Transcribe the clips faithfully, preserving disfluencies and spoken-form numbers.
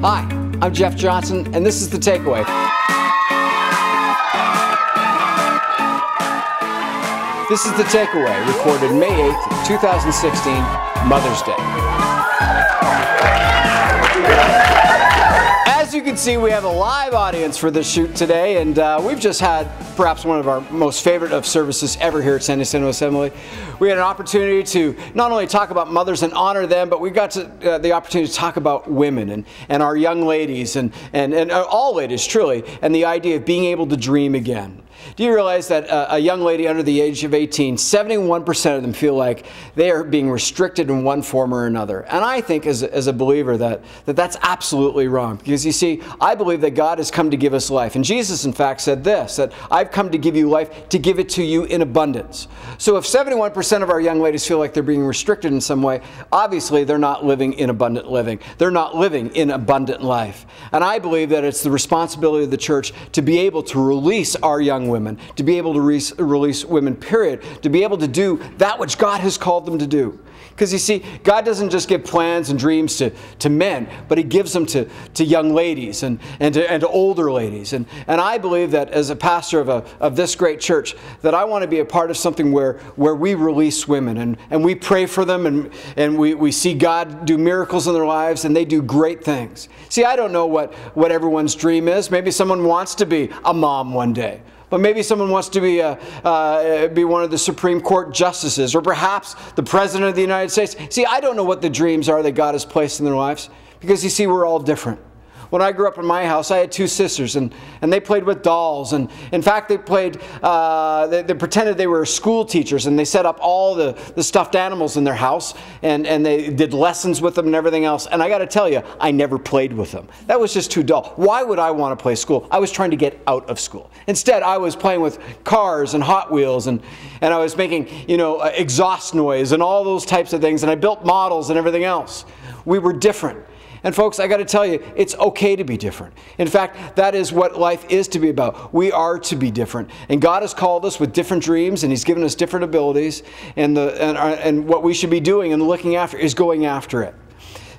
Hi, I'm Jeff Johnson, and this is The Takeaway. This is The Takeaway, recorded May eighth, two thousand sixteen, Mother's Day. As you can see, we have a live audience for this shoot today, and uh, we've just had perhaps one of our most favorite of services ever here at San Jacinto Assembly. We had an opportunity to not only talk about mothers and honor them, but we got to, uh, the opportunity to talk about women and, and our young ladies and, and, and all ladies, truly, and the idea of being able to dream again. Do you realize that uh, a young lady under the age of eighteen, seventy-one percent of them feel like they are being restricted in one form or another? And I think as, as a believer that, that that's absolutely wrong. Because you see, I believe that God has come to give us life. And Jesus, in fact, said this, that I've come to give you life, to give it to you in abundance. So if seventy-one percent of our young ladies feel like they're being restricted in some way, obviously they're not living in abundant living. They're not living in abundant life. And I believe that it's the responsibility of the church to be able to release our young women, to be able to re release women, period, to be able to do that which God has called them to do. Because you see, God doesn't just give plans and dreams to, to men, but He gives them to, to young ladies and, and, to, and to older ladies. And, and I believe that as a pastor of a of this great church, that I want to be a part of something where, where we release women and, and we pray for them and, and we, we see God do miracles in their lives and they do great things. See, I don't know what, what everyone's dream is. Maybe someone wants to be a mom one day. But maybe someone wants to be, a, uh, be one of the Supreme Court justices or perhaps the President of the United States. See, I don't know what the dreams are that God has placed in their lives because, you see, we're all different. When I grew up in my house, I had two sisters, and, and they played with dolls. And in fact, they played, uh, they, they pretended they were school teachers, and they set up all the, the stuffed animals in their house, and, and they did lessons with them and everything else. And I got to tell you, I never played with them. That was just too dull. Why would I want to play school? I was trying to get out of school. Instead, I was playing with cars and Hot Wheels, and, and I was making, you know, uh, exhaust noise and all those types of things, and I built models and everything else. We were different. And folks, I got to tell you, it's okay to be different. In fact, that is what life is to be about. We are to be different. And God has called us with different dreams, and He's given us different abilities. And, the, and, our, and what we should be doing and looking after is going after it.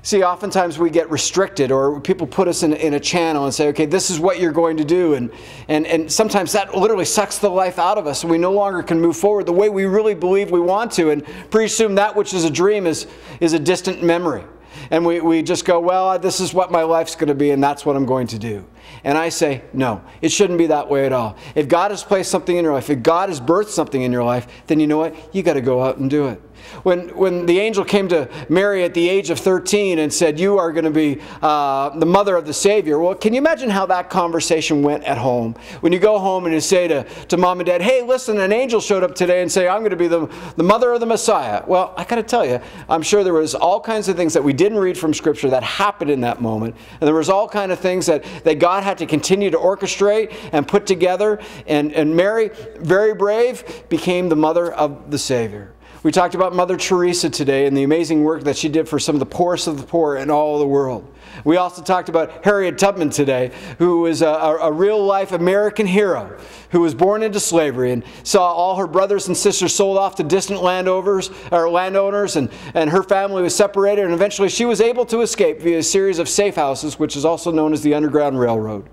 See, oftentimes we get restricted, or people put us in, in a channel and say, okay, this is what you're going to do. And, and, and sometimes that literally sucks the life out of us, and we no longer can move forward the way we really believe we want to. And pretty soon that which is a dream is, is a distant memory. And we, we just go, well, this is what my life's going to be, and that's what I'm going to do. And I say, no, it shouldn't be that way at all. If God has placed something in your life, if God has birthed something in your life, then you know what? You got to go out and do it. When, when the angel came to Mary at the age of thirteen and said, you are going to be uh, the mother of the Savior. Well, can you imagine how that conversation went at home? When you go home and you say to, to mom and dad, hey, listen, an angel showed up today and say, I'm going to be the, the mother of the Messiah. Well, I got to tell you, I'm sure there was all kinds of things that we didn't read from Scripture that happened in that moment. And there was all kinds of things that, that God had to continue to orchestrate and put together. And, and Mary, very brave, became the mother of the Savior. We talked about Mother Teresa today and the amazing work that she did for some of the poorest of the poor in all the world. We also talked about Harriet Tubman today, who was a, a real-life American hero who was born into slavery and saw all her brothers and sisters sold off to distant landowners, or landowners and, and her family was separated, and eventually she was able to escape via a series of safe houses, which is also known as the Underground Railroad.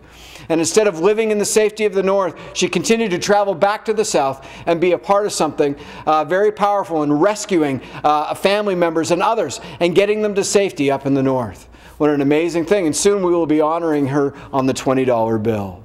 And instead of living in the safety of the North, she continued to travel back to the South and be a part of something uh, very powerful in rescuing uh, family members and others and getting them to safety up in the North. What an amazing thing. And soon we will be honoring her on the twenty dollar bill.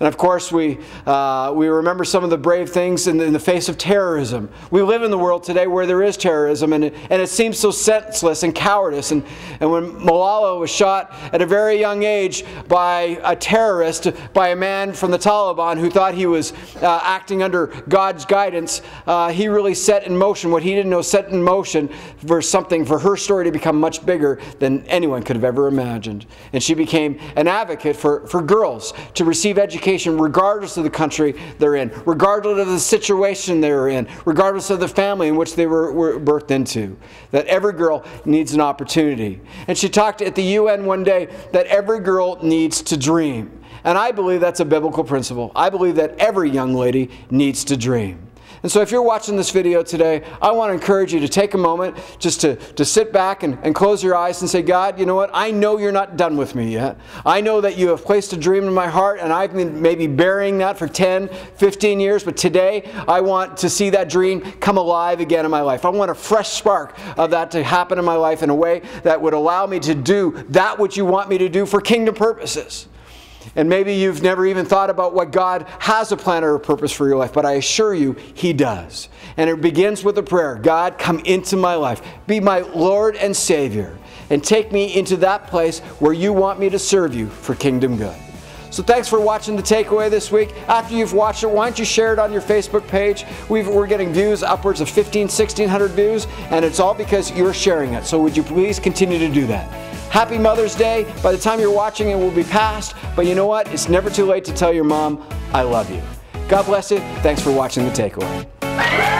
And of course, we, uh, we remember some of the brave things in the, in the face of terrorism. We live in the world today where there is terrorism, and it, and it seems so senseless and cowardice. And, and when Malala was shot at a very young age by a terrorist, by a man from the Taliban who thought he was uh, acting under God's guidance, uh, he really set in motion what he didn't know set in motion for something, for her story to become much bigger than anyone could have ever imagined. And she became an advocate for, for girls to receive education regardless of the country they're in, regardless of the situation they're in, regardless of the family in which they were, were birthed into. That every girl needs an opportunity. And she talked at the U N one day that every girl needs to dream. And I believe that's a biblical principle. I believe that every young lady needs to dream. And so if you're watching this video today, I want to encourage you to take a moment just to, to sit back and, and close your eyes and say, God, you know what? I know you're not done with me yet. I know that you have placed a dream in my heart, and I've been maybe burying that for ten, fifteen years, but today I want to see that dream come alive again in my life. I want a fresh spark of that to happen in my life in a way that would allow me to do that which you want me to do for kingdom purposes. And maybe you've never even thought about what God has a plan or a purpose for your life, but I assure you, He does. And it begins with a prayer. God, come into my life. Be my Lord and Savior. And take me into that place where you want me to serve you for kingdom good. So thanks for watching The Takeaway this week. After you've watched it, why don't you share it on your Facebook page? We've, we're getting views upwards of fifteen, sixteen hundred views, and it's all because you're sharing it. So would you please continue to do that? Happy Mother's Day. By the time you're watching, it will be past, but you know what? It's never too late to tell your mom, I love you. God bless you. Thanks for watching The Takeaway.